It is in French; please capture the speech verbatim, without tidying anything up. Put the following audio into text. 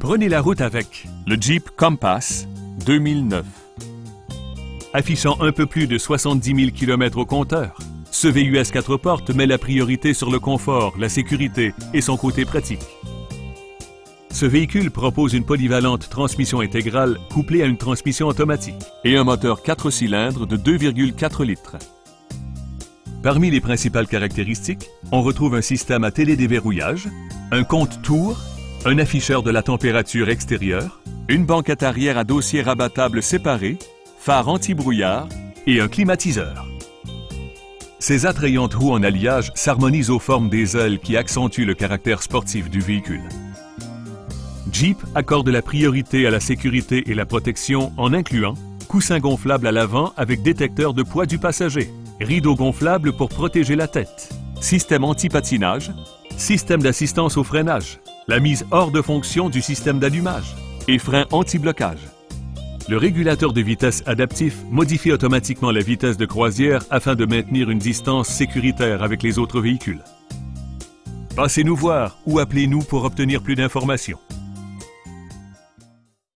Prenez la route avec le Jeep Compass deux mille neuf. Affichant un peu plus de soixante-dix mille km au compteur, ce V U S quatre portes met la priorité sur le confort, la sécurité et son côté pratique. Ce véhicule propose une polyvalente transmission intégrale couplée à une transmission automatique et un moteur quatre cylindres de deux virgule quatre litres. Parmi les principales caractéristiques, on retrouve un système à télédéverrouillage, un compte-tours, un afficheur de la température extérieure, une banquette arrière à dossier rabattable séparé, phare anti-brouillard et un climatiseur. Ces attrayantes roues en alliage s'harmonisent aux formes des ailes qui accentuent le caractère sportif du véhicule. Jeep accorde la priorité à la sécurité et la protection en incluant coussin gonflable à l'avant avec détecteur de poids du passager, rideau gonflable pour protéger la tête, système anti-patinage, système d'assistance au freinage, la mise hors de fonction du système d'allumage et frein anti-blocage. Le régulateur de vitesse adaptif modifie automatiquement la vitesse de croisière afin de maintenir une distance sécuritaire avec les autres véhicules. Passez-nous voir ou appelez-nous pour obtenir plus d'informations.